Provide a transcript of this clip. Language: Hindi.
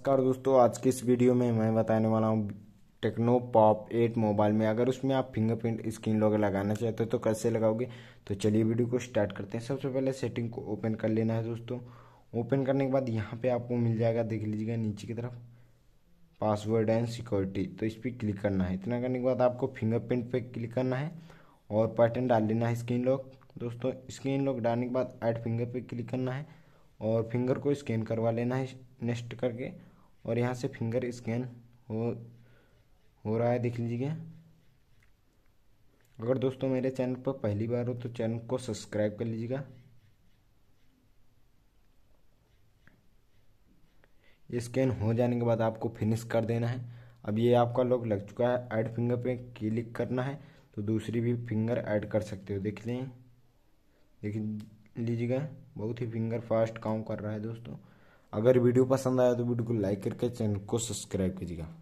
नमस्कार दोस्तों, आज के इस वीडियो में मैं बताने वाला हूँ टेक्नो पॉप 8 मोबाइल में अगर उसमें आप फिंगरप्रिंट स्क्रीन लॉक लगाना चाहते हो तो कैसे लगाओगे। तो चलिए वीडियो को स्टार्ट करते हैं। सबसे पहले सेटिंग को ओपन कर लेना है दोस्तों। ओपन करने के बाद यहाँ पे आपको मिल जाएगा, देख लीजिएगा नीचे की तरफ पासवर्ड एंड सिक्योरिटी, तो इस पर क्लिक करना है। इतना करने के बाद आपको फिंगरप्रिंट पर क्लिक करना है और पैटर्न डाल लेना है स्क्रीन लॉक। दोस्तों स्क्रीन लॉक डालने के बाद ऐड फिंगर पर क्लिक करना है और फिंगर को स्कैन करवा लेना है नेक्स्ट करके, और यहाँ से फिंगर स्कैन हो रहा है, देख लीजिएगा। अगर दोस्तों मेरे चैनल पर पहली बार हो तो चैनल को सब्सक्राइब कर लीजिएगा। ये स्कैन हो जाने के बाद आपको फिनिश कर देना है। अब ये आपका लॉक लग चुका है। ऐड फिंगर पे क्लिक करना है तो दूसरी भी फिंगर ऐड कर सकते हो। देख लीजिएगा, बहुत ही फिंगर फास्ट काम कर रहा है दोस्तों। अगर वीडियो पसंद आया तो वीडियो को लाइक करके चैनल को सब्सक्राइब कीजिएगा।